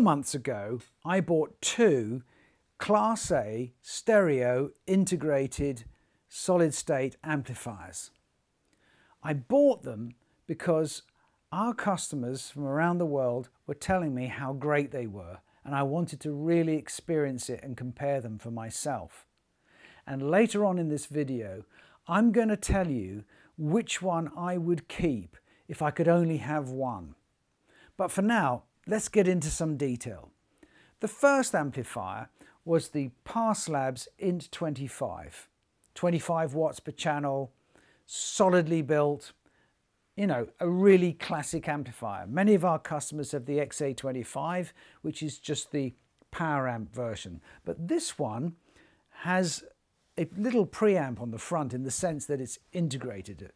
4 months ago, I bought two Class A stereo integrated solid-state amplifiers. I bought them because our customers from around the world were telling me how great they were, and I wanted to really experience it and compare them for myself. And later on in this video, I'm going to tell you which one I would keep if I could only have one. But for now, let's get into some detail. The first amplifier was the Pass Labs INT-25, 25 watts per channel, solidly built, you know, a really classic amplifier. Many of our customers have the XA25, which is just the power amp version. But this one has a little preamp on the front in the sense that it's integrated.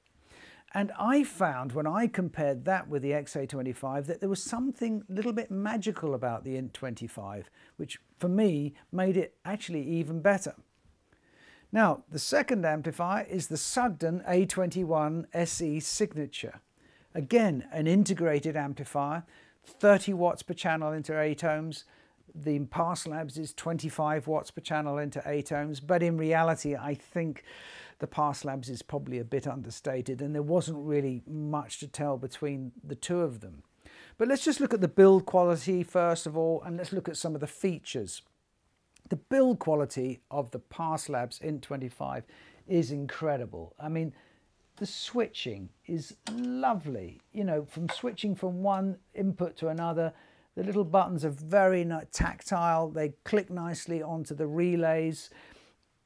And I found when I compared that with the XA25 that there was something a little bit magical about the INT-25, which for me made it actually even better. Now, the second amplifier is the Sugden A21SE Signature. Again, an integrated amplifier, 30 watts per channel into 8 ohms. The Pass Labs is 25 watts per channel into 8 ohms, but in reality, I think the Pass Labs is probably a bit understated, and there wasn't really much to tell between the two of them. But let's just look at the build quality first of all, and let's look at some of the features. The build quality of the Pass Labs INT-25 is incredible. I mean, the switching is lovely. You know, from switching from one input to another, the little buttons are very tactile. They click nicely onto the relays.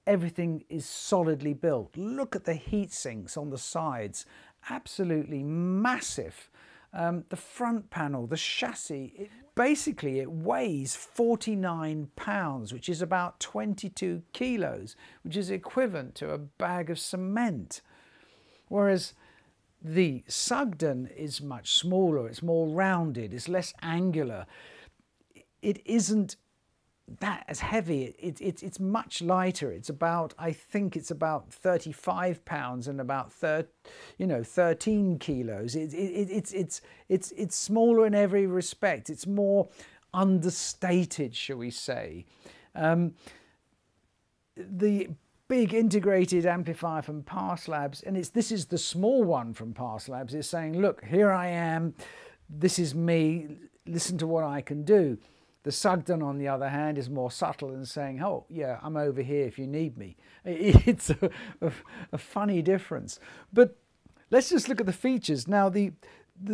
Everything is solidly built. Look at the heat sinks on the sides. Absolutely massive. The front panel, the chassis, basically it weighs 49 pounds, which is about 22 kilos, which is equivalent to a bag of cement. Whereas the Sugden is much smaller, it's more rounded, it's less angular. It isn't that as heavy, it's much lighter. It's about, I think it's about 35 pounds and about 13 kilos. It's smaller in every respect. It's more understated, shall we say. The big integrated amplifier from Pass Labs, and this is the small one from Pass Labs, is saying, look, here I am, this is me, listen to what I can do. The Sugden, on the other hand, is more subtle and saying, oh yeah, I'm over here if you need me. It's a funny difference. But let's just look at the features. Now the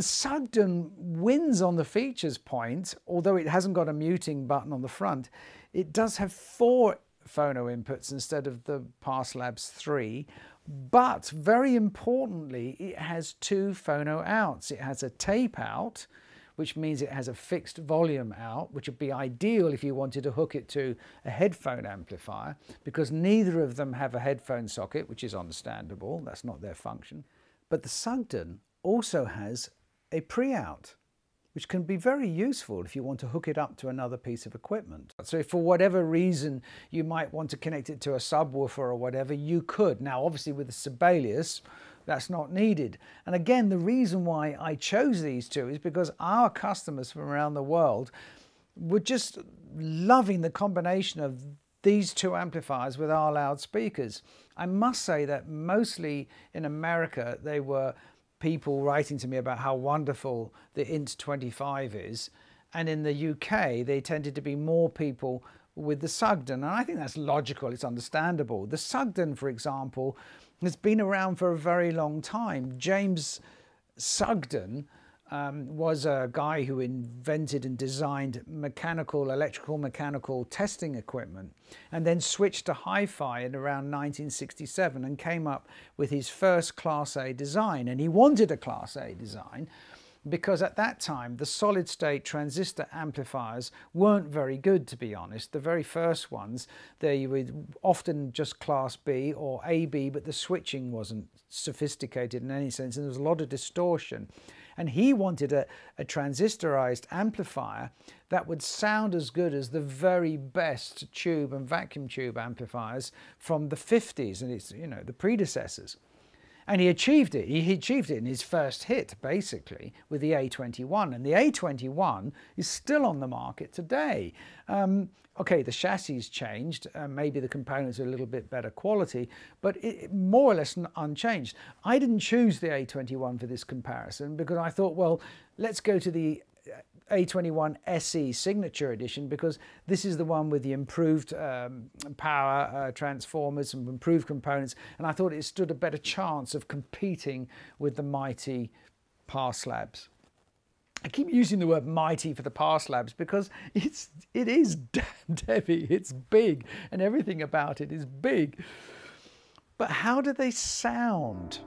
Sugden wins on the features point, although it hasn't got a muting button on the front. It does have 4 phono inputs instead of the Pass Labs 3, but very importantly it has 2 phono outs. It has a tape out, which means it has a fixed volume out, which would be ideal if you wanted to hook it to a headphone amplifier, because neither of them have a headphone socket, which is understandable, that's not their function. But the Sugden also has a pre-out, which can be very useful if you want to hook it up to another piece of equipment. So if for whatever reason you might want to connect it to a subwoofer or whatever, you could. Now obviously with the Sibelius, that's not needed. And again, the reason why I chose these two is because our customers from around the world were just loving the combination of these 2 amplifiers with our loudspeakers. I must say that mostly in America, they were people writing to me about how wonderful the INT-25 is, and in the UK they tended to be more people with the Sugden, and I think that's logical, it's understandable. The Sugden, for example, has been around for a very long time. James Sugden was a guy who invented and designed electrical mechanical testing equipment, and then switched to hi-fi in around 1967 and came up with his first Class A design. And he wanted a Class A design because at that time the solid state transistor amplifiers weren't very good, to be honest. The very first ones, they were often just Class B or AB, but the switching wasn't sophisticated in any sense, and there was a lot of distortion. And he wanted a transistorized amplifier that would sound as good as the very best tube and vacuum tube amplifiers from the 50s, and it's, you know, the predecessors. And he achieved it. He achieved it in his first hit, basically, with the A21. And the A21 is still on the market today. Okay, the chassis changed. Maybe the components are a little bit better quality, but it, more or less unchanged. I didn't choose the A21 for this comparison because I thought, well, let's go to the A21SE Signature Edition, because this is the one with the improved power transformers and improved components, and I thought it stood a better chance of competing with the mighty Pass Labs. I keep using the word mighty for the Pass Labs because it is heavy, it's big, and everything about it is big. But how do they sound?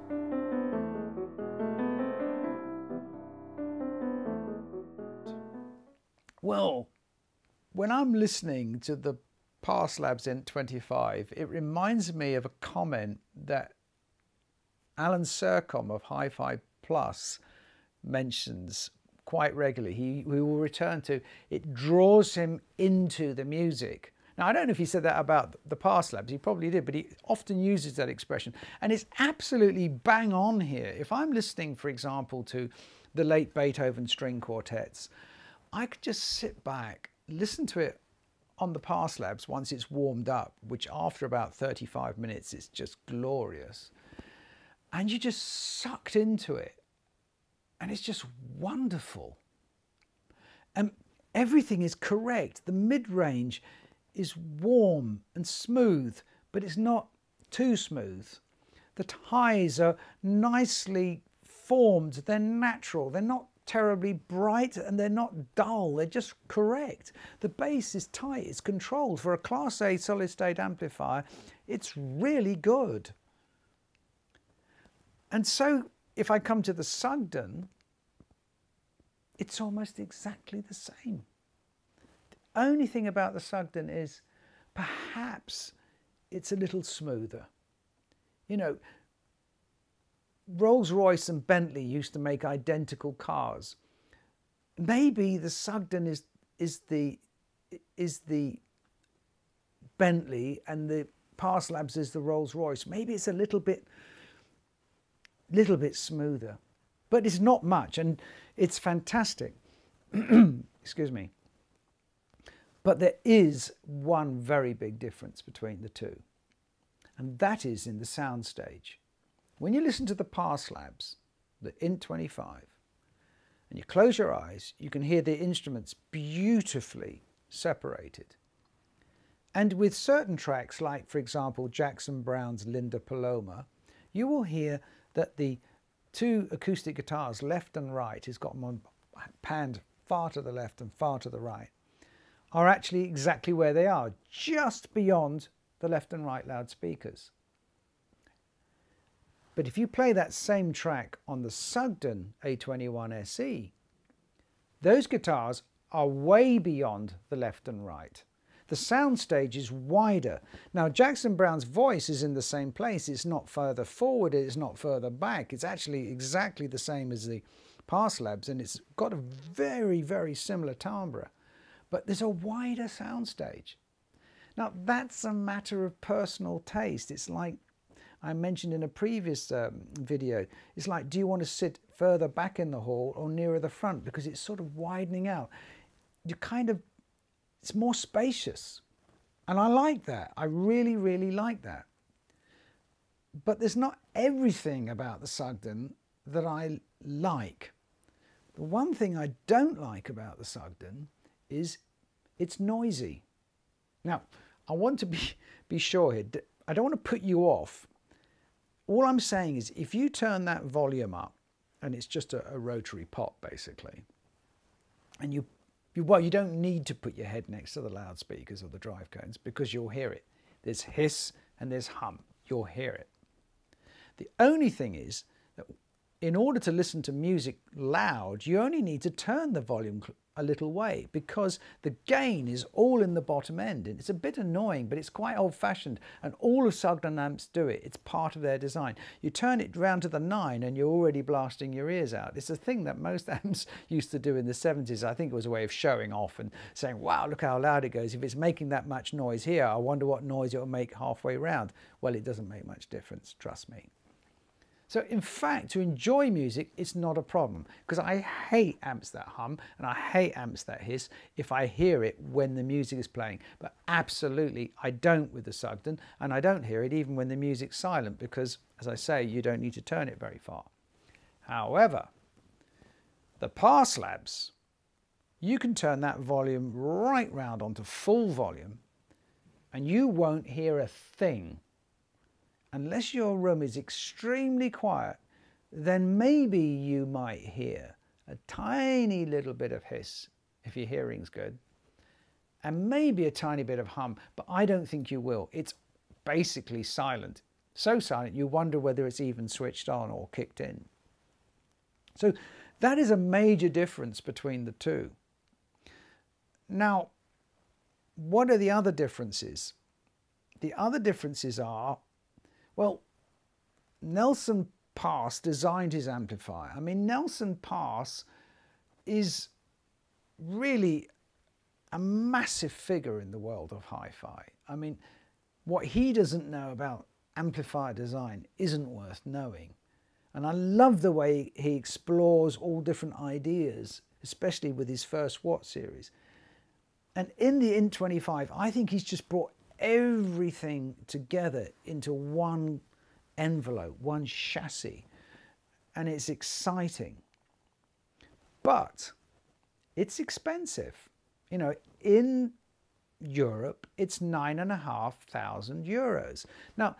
Well, when I'm listening to the Pass Labs INT-25, it reminds me of a comment that Alan Sircom of Hi-Fi Plus mentions quite regularly. We will return to it, draws him into the music. Now, I don't know if he said that about the Pass Labs, he probably did, but he often uses that expression. And it's absolutely bang on here. If I'm listening, for example, to the late Beethoven string quartets, I could just sit back, listen to it on the Pass Labs once it's warmed up, which after about 35 minutes, it's just glorious. And you're just sucked into it. And it's just wonderful. And everything is correct. The mid-range is warm and smooth, but it's not too smooth. The highs are nicely formed. They're natural. They're not terribly bright and they're not dull, they're just correct. The bass is tight, it's controlled. For a Class A solid state amplifier, it's really good. And so if I come to the Sugden, it's almost exactly the same. The only thing about the Sugden is perhaps it's a little smoother. You know, Rolls-Royce and Bentley used to make identical cars. Maybe the Sugden is the Bentley and the Pass Labs is the Rolls-Royce. Maybe it's a little bit smoother, but it's not much and it's fantastic. Excuse me. But there is one very big difference between the two, and that is in the soundstage. When you listen to the Pass Labs, the INT-25, and you close your eyes, you can hear the instruments beautifully separated. And with certain tracks, like for example, Jackson Browne's Linda Paloma, you will hear that the two acoustic guitars, left and right, he's got them on panned far to the left and far to the right, are actually exactly where they are, just beyond the left and right loudspeakers. But if you play that same track on the Sugden A21SE, those guitars are way beyond the left and right. The soundstage is wider. Now, Jackson Browne's voice is in the same place. It's not further forward, it's not further back. It's actually exactly the same as the Pass Labs, and it's got a very, very similar timbre. But there's a wider soundstage. Now, that's a matter of personal taste. It's like I mentioned in a previous video, it's like, do you want to sit further back in the hall or nearer the front? Because it's sort of widening out. You kind of, it's more spacious. And I like that. I really, really like that. But there's not everything about the Sugden that I like. The one thing I don't like about the Sugden is it's noisy. Now, I want to be sure here. I don't want to put you off. All I'm saying is if you turn that volume up, and it's just a rotary pot basically, and you don't need to put your head next to the loudspeakers or the drive cones because you'll hear it. There's hiss and there's hum, you'll hear it. The only thing is that in order to listen to music loud, you only need to turn the volume a little way because the gain is all in the bottom end, and it's a bit annoying, but it's quite old-fashioned, and all of Sugden amps do it. It's part of their design. You turn it round to the 9 and you're already blasting your ears out. It's a thing that most amps used to do in the 70s. I think it was a way of showing off and saying, wow, look how loud it goes. If it's making that much noise here, I wonder what noise it'll make halfway round. Well, it doesn't make much difference, trust me. So in fact, to enjoy music, it's not a problem, because I hate amps that hum and I hate amps that hiss if I hear it when the music is playing. But absolutely, I don't with the Sugden, and I don't hear it even when the music's silent, because, as I say, you don't need to turn it very far. However, the Pass Labs, you can turn that volume right round onto full volume and you won't hear a thing. Unless your room is extremely quiet, then maybe you might hear a tiny little bit of hiss if your hearing's good, and maybe a tiny bit of hum, but I don't think you will. It's basically silent. So silent you wonder whether it's even switched on or kicked in. So that is a major difference between the two. Now, what are the other differences? The other differences are, well, Nelson Pass designed his amplifier. I mean, Nelson Pass is really a massive figure in the world of hi-fi. I mean, what he doesn't know about amplifier design isn't worth knowing. And I love the way he explores all different ideas, especially with his first Watt series. And in the INT-25, I think he's just brought everything together into one envelope, one chassis, and it's exciting. But it's expensive. You know, in Europe, it's €9,500. Now,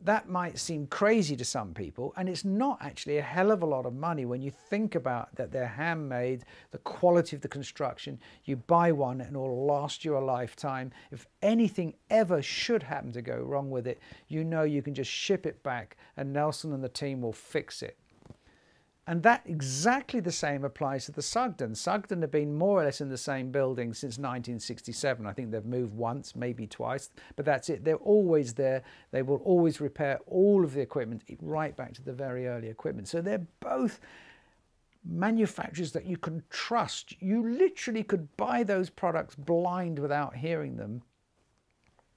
that might seem crazy to some people, and it's not actually a hell of a lot of money when you think about that they're handmade, the quality of the construction. You buy one and it'll last you a lifetime. If anything ever should happen to go wrong with it, you know you can just ship it back and Nelson and the team will fix it. And that exactly the same applies to the Sugden. Sugden have been more or less in the same building since 1967. I think they've moved once, maybe twice, but that's it. They're always there. They will always repair all of the equipment right back to the very early equipment. So they're both manufacturers that you can trust. You literally could buy those products blind without hearing them,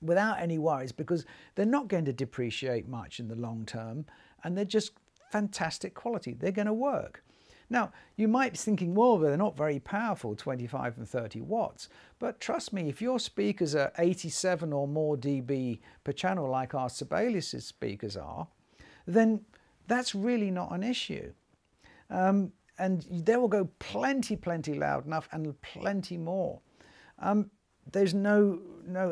without any worries, because they're not going to depreciate much in the long term, and they're just fantastic quality. They're going to work. Now, you might be thinking, well, they're not very powerful, 25 and 30 watts. But trust me, if your speakers are 87 or more dB per channel, like our Sibelius' speakers are, then that's really not an issue. And they will go plenty loud enough and plenty more. There's no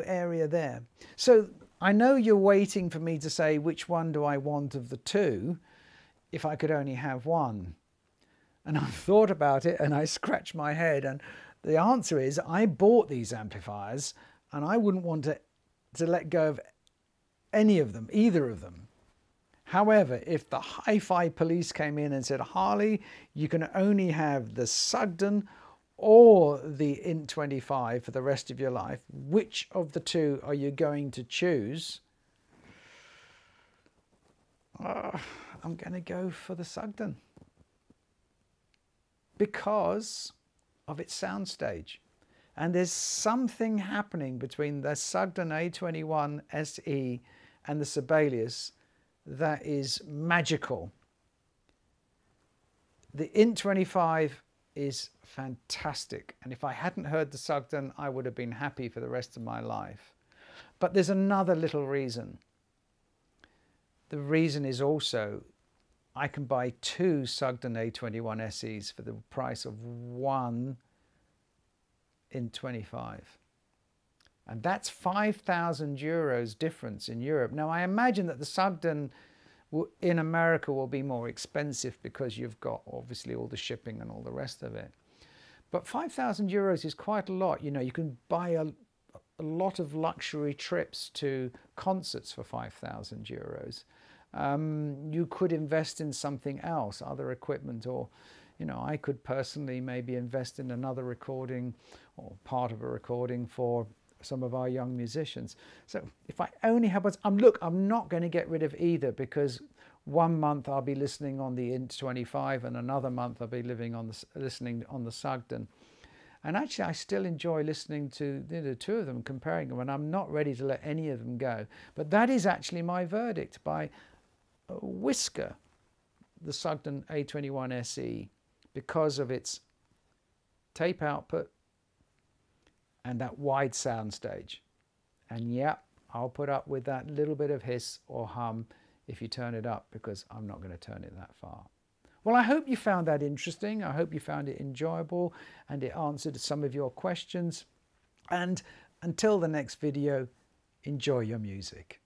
area there. So I know you're waiting for me to say, which one do I want of the two, if I could only have one? And I've thought about it and I scratched my head, and the answer is I bought these amplifiers and I wouldn't want to let go of any of them, either of them. However, if the hi-fi police came in and said, Harley, you can only have the Sugden or the INT-25 for the rest of your life, which of the two are you going to choose? I'm going to go for the Sugden because of its soundstage. And there's something happening between the Sugden A21SE and the Sibelius that is magical. The INT-25 is fantastic. And if I hadn't heard the Sugden, I would have been happy for the rest of my life. But there's another little reason. The reason is also I can buy two Sugden A21SEs for the price of one INT-25. And that's €5,000 difference in Europe. Now, I imagine that the Sugden in America will be more expensive because you've got obviously all the shipping and all the rest of it. But €5,000 is quite a lot. You know, you can buy a lot of luxury trips to concerts for €5,000. You could invest in something else, other equipment, or, you know, I could personally maybe invest in another recording or part of a recording for some of our young musicians. So if I only have one, look, I'm not going to get rid of either, because one month I'll be listening on the INT-25 and another month I'll be listening on the Sugden. And actually, I still enjoy listening to the two of them, comparing them, and I'm not ready to let any of them go. But that is actually my verdict. By whisker the Sugden A21SE because of its tape output and that wide soundstage. And yeah, I'll put up with that little bit of hiss or hum if you turn it up, because I'm not going to turn it that far. Well, I hope you found that interesting. I hope you found it enjoyable and it answered some of your questions. And until the next video, enjoy your music.